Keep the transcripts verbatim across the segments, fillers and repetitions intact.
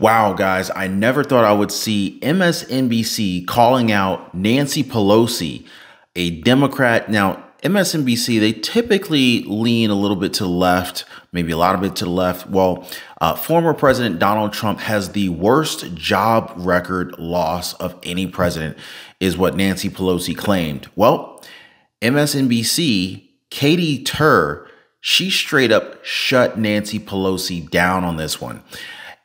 Wow, guys, I never thought I would see M S N B C calling out Nancy Pelosi, a Democrat. Now, M S N B C, they typically lean a little bit to the left, maybe a lot of it to the left. Well, uh, former President Donald Trump has the worst job record loss of any president, is what Nancy Pelosi claimed. Well, M S N B C, Katy Tur, she straight up shut Nancy Pelosi down on this one.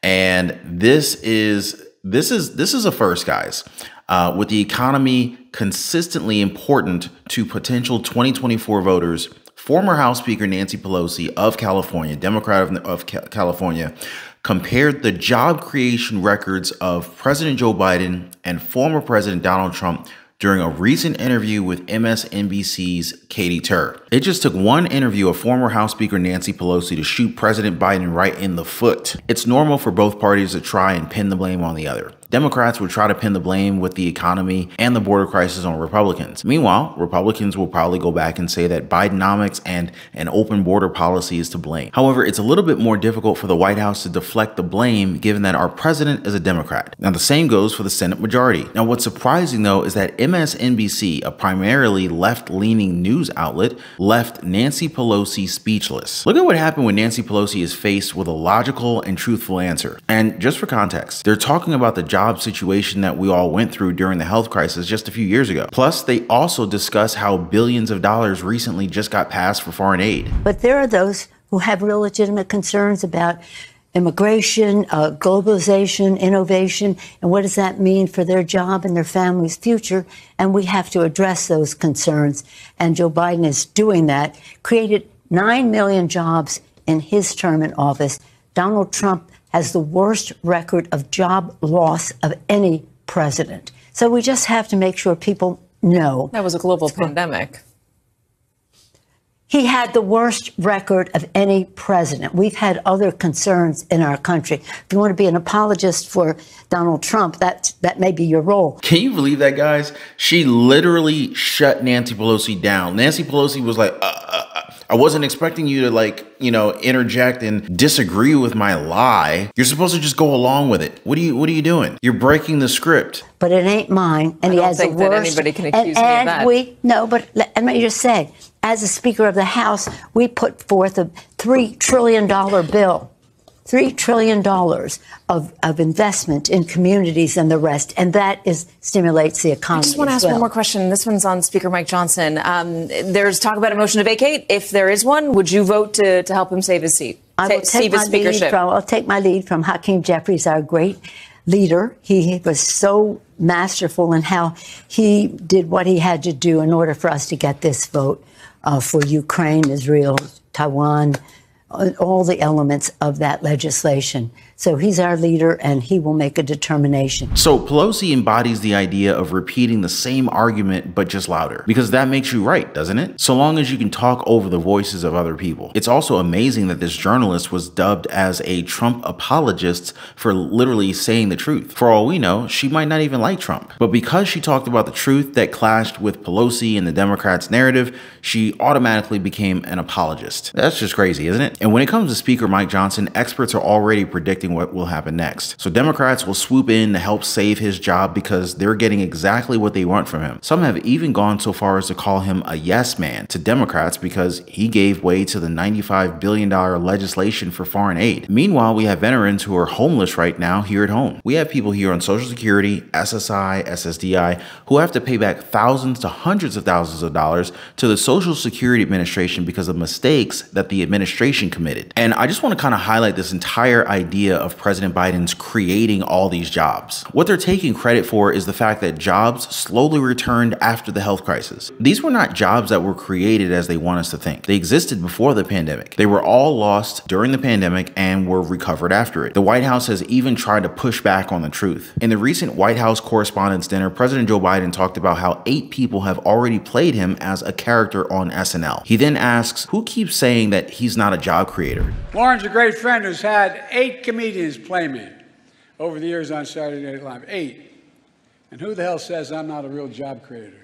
And this is this is this is a first, guys. Uh, with the economy consistently important to potential twenty twenty-four voters, former House Speaker Nancy Pelosi of California, Democrat of, of California, compared the job creation records of President Joe Biden and former President Donald Trump during a recent interview with M S N B C's Katy Tur. It just took one interview of former House Speaker Nancy Pelosi to shoot President Biden right in the foot. It's normal for both parties to try and pin the blame on the other. Democrats would try to pin the blame with the economy and the border crisis on Republicans. Meanwhile, Republicans will probably go back and say that Bidenomics and an open border policy is to blame. However, it's a little bit more difficult for the White House to deflect the blame given that our president is a Democrat. Now, the same goes for the Senate majority. Now, what's surprising, though, is that M S N B C, a primarily left-leaning news outlet, left Nancy Pelosi speechless. Look at what happened when Nancy Pelosi is faced with a logical and truthful answer. And just for context, they're talking about the job situation that we all went through during the health crisis just a few years ago. Plus, they also discuss how billions of dollars recently just got passed for foreign aid. But there are those who have real legitimate concerns about immigration, uh, globalization, innovation, and what does that mean for their job and their family's future? And we have to address those concerns. And Joe Biden is doing that, created nine million jobs in his term in office. Donald Trump has the worst record of job loss of any president. So we just have to make sure people know. That was a global pandemic. He had the worst record of any president. We've had other concerns in our country. If you want to be an apologist for Donald Trump, that, that may be your role. Can you believe that, guys? She literally shut Nancy Pelosi down. Nancy Pelosi was like, uh, uh, uh. I wasn't expecting you to, like, you know, interject and disagree with my lie. You're supposed to just go along with it. What are you, what are you doing? You're breaking the script. But it ain't mine. And I he don't has think the worst. That anybody can accuse and, me and of that. We, no, but let me just say, as a Speaker of the House, we put forth a three trillion dollar bill, three trillion dollars of, of investment in communities and the rest. And that is stimulates the economy. I just want to ask well. one more question. This one's on Speaker Mike Johnson. Um, there's talk about a motion to vacate. If there is one, would you vote to, to help him save his seat? I will take my lead from, I'll take my lead from Hakeem Jeffries, our great leader. He was so masterful in how he did what he had to do in order for us to get this vote. Uh, for Ukraine, Israel, Taiwan, all the elements of that legislation. So he's our leader and he will make a determination. So Pelosi embodies the idea of repeating the same argument, but just louder, because that makes you right, doesn't it? So long as you can talk over the voices of other people. It's also amazing that this journalist was dubbed as a Trump apologist for literally saying the truth. For all we know, she might not even like Trump, but because she talked about the truth that clashed with Pelosi and the Democrats' narrative, she automatically became an apologist. That's just crazy, isn't it? And when it comes to Speaker Mike Johnson, experts are already predicting what will happen next. So Democrats will swoop in to help save his job because they're getting exactly what they want from him. Some have even gone so far as to call him a yes man to Democrats because he gave way to the ninety-five billion dollar legislation for foreign aid. Meanwhile, we have veterans who are homeless right now here at home. We have people here on Social Security, S S I, S S D I, who have to pay back thousands to hundreds of thousands of dollars to the Social Security Administration because of mistakes that the administration committed. And I just want to kind of highlight this entire idea of President Biden's creating all these jobs. What they're taking credit for is the fact that jobs slowly returned after the health crisis. These were not jobs that were created as they want us to think. They existed before the pandemic. They were all lost during the pandemic and were recovered after it. The White House has even tried to push back on the truth. In the recent White House Correspondents' Dinner, President Joe Biden talked about how eight people have already played him as a character on S N L. He then asks, who keeps saying that he's not a job creator? Lauren's a great friend who's had eight comedians Comedians play me over the years on Saturday Night Live. Eight. And who the hell says I'm not a real job creator?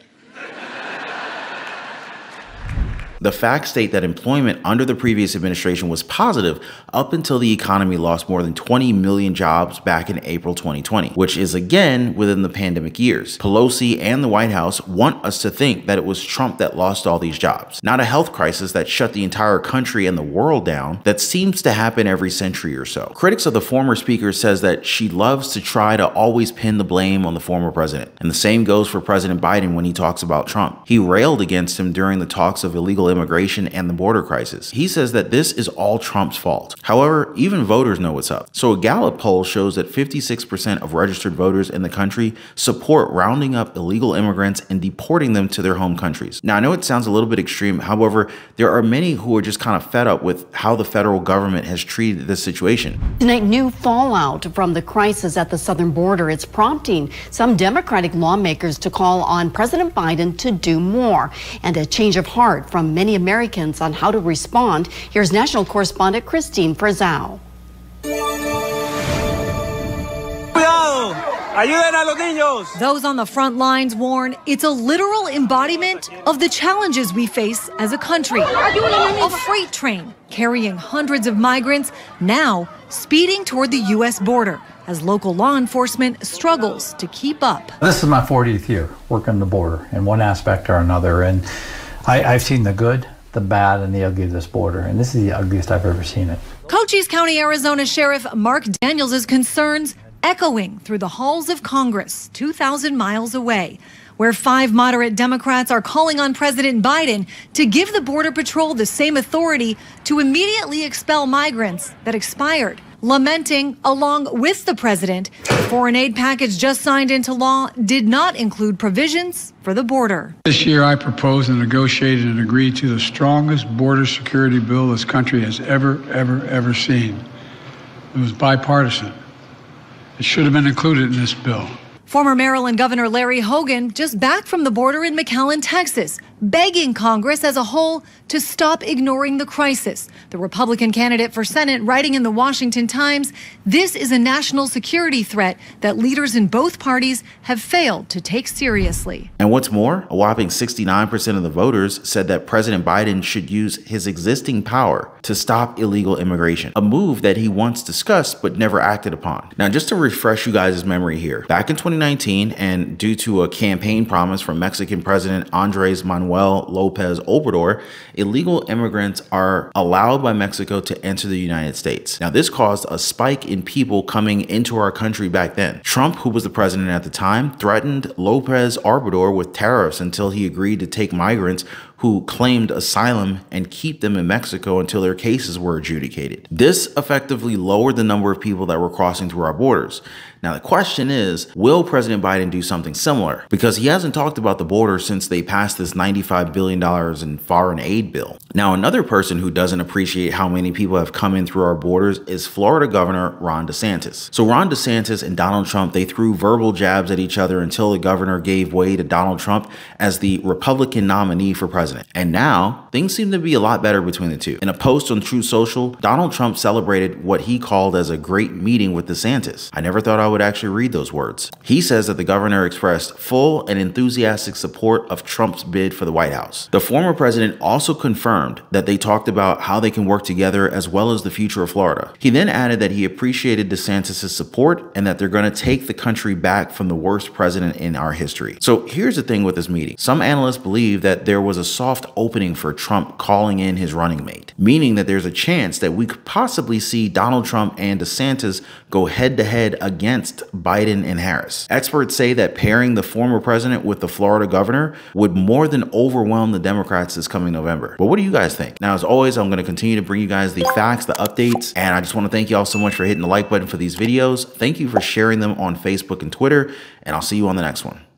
The facts state that employment under the previous administration was positive up until the economy lost more than twenty million jobs back in April twenty twenty, which is again within the pandemic years. Pelosi and the White House want us to think that it was Trump that lost all these jobs, not a health crisis that shut the entire country and the world down that seems to happen every century or so. Critics of the former speaker says that she loves to try to always pin the blame on the former president. And the same goes for President Biden when he talks about Trump. He railed against him during the talks of illegal immigration and the border crisis. He says that this is all Trump's fault. However, even voters know what's up. So a Gallup poll shows that fifty-six percent of registered voters in the country support rounding up illegal immigrants and deporting them to their home countries. Now, I know it sounds a little bit extreme. However, there are many who are just kind of fed up with how the federal government has treated this situation. Tonight, new fallout from the crisis at the southern border. It's prompting some Democratic lawmakers to call on President Biden to do more, and a change of heart from many Americans on how to respond. Here's national correspondent Christine Frazao. Those on the front lines warn it's a literal embodiment of the challenges we face as a country. A freight train carrying hundreds of migrants now speeding toward the U S border as local law enforcement struggles to keep up. This is my fortieth year working the border in one aspect or another, and I, I've seen the good, the bad, and the ugly of this border, and this is the ugliest I've ever seen it. Cochise County, Arizona Sheriff Mark Daniels' concerns echoing through the halls of Congress, two thousand miles away, where five moderate Democrats are calling on President Biden to give the Border Patrol the same authority to immediately expel migrants that expired, lamenting, along with the president, the foreign aid package just signed into law did not include provisions for the border. This year, I proposed and negotiated and agreed to the strongest border security bill this country has ever, ever, ever seen. It was bipartisan. It should have been included in this bill. Former Maryland Governor Larry Hogan just back from the border in McAllen, Texas, begging Congress as a whole to stop ignoring the crisis. The Republican candidate for Senate writing in the Washington Times, this is a national security threat that leaders in both parties have failed to take seriously. And what's more, a whopping sixty-nine percent of the voters said that President Biden should use his existing power to stop illegal immigration, a move that he once discussed but never acted upon. Now, just to refresh you guys' memory here, back in twenty nineteen, and due to a campaign promise from Mexican President Andres Manuel Lopez Obrador, illegal immigrants are allowed by Mexico to enter the United States. Now, this caused a spike in people coming into our country back then. Trump, who was the president at the time, threatened Lopez Obrador with tariffs until he agreed to take migrants who claimed asylum and keep them in Mexico until their cases were adjudicated. This effectively lowered the number of people that were crossing through our borders. Now, the question is, will President Biden do something similar? Because he hasn't talked about the border since they passed this ninety-five billion dollars in foreign aid bill. Now, another person who doesn't appreciate how many people have come in through our borders is Florida Governor Ron DeSantis. So Ron DeSantis and Donald Trump, they threw verbal jabs at each other until the governor gave way to Donald Trump as the Republican nominee for president. And now, things seem to be a lot better between the two. In a post on Truth Social, Donald Trump celebrated what he called as a great meeting with DeSantis. I never thought I would actually read those words. He says that the governor expressed full and enthusiastic support of Trump's bid for the White House. The former president also confirmed that they talked about how they can work together as well as the future of Florida. He then added that he appreciated DeSantis' support and that they're going to take the country back from the worst president in our history. So here's the thing with this meeting. Some analysts believe that there was a soft opening for Trump calling in his running mate, meaning that there's a chance that we could possibly see Donald Trump and DeSantis go head-to-head against Biden and Harris. Experts say that pairing the former president with the Florida governor would more than overwhelm the Democrats this coming November. But what do you guys think? Now, as always, I'm going to continue to bring you guys the facts, the updates, and I just want to thank you all so much for hitting the like button for these videos. Thank you for sharing them on Facebook and Twitter, and I'll see you on the next one.